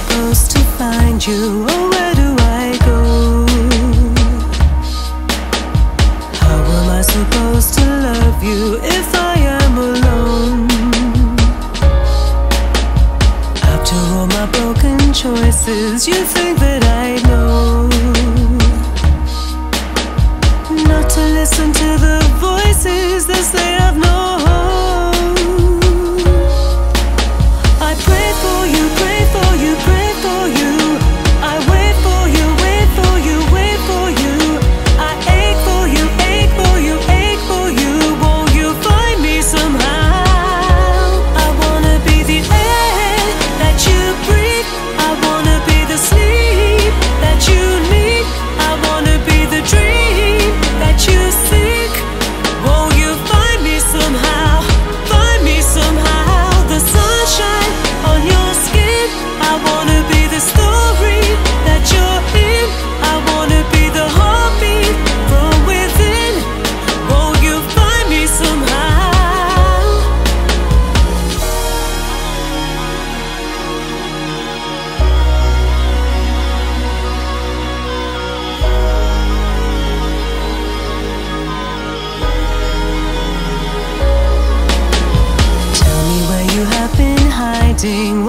supposed to find you? Oh, where do I go? How am I supposed to love you if I am alone? After all my broken choices, you think that I know not to listen to the voices that say I've no hope.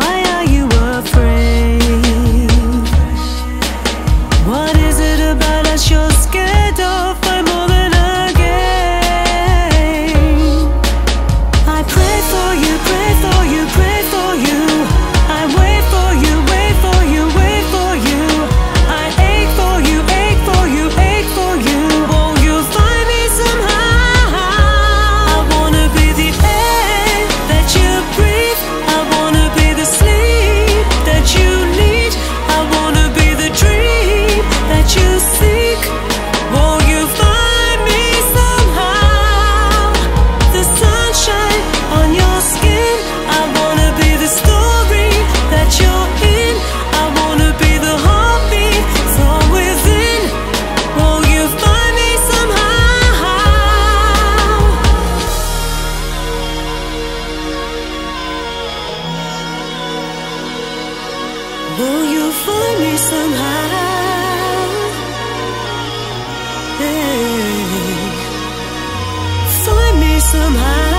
Why are you afraid? What is it about us you're scared of? I'm more than a game. I pray for you, pray for you, pray for you. I wait for you, wait for you, wait for you. I ache for you, ache for you, ache for you. Won't you find me somehow? I wanna be the air that you breathe. Will you find me somehow? Hey, find me somehow.